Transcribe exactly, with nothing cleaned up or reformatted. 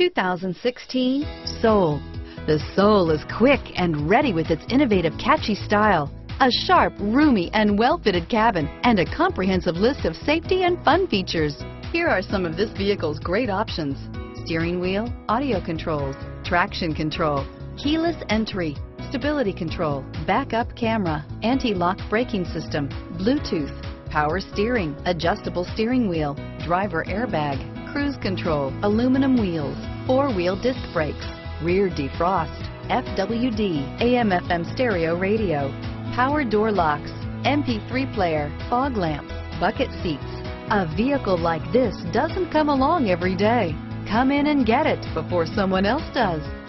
two thousand sixteen Soul. The Soul is quick and ready with its innovative, catchy style, a sharp, roomy, and well-fitted cabin, and a comprehensive list of safety and fun features. Here are some of this vehicle's great options: steering wheel audio controls, traction control, keyless entry, stability control, backup camera, anti-lock braking system, Bluetooth, power steering, adjustable steering wheel, driver airbag, cruise control, aluminum wheels, four-wheel disc brakes, rear defrost, F W D, A M F M stereo radio, power door locks, M P three player, fog lamps, bucket seats. A vehicle like this doesn't come along every day. Come in and get it before someone else does.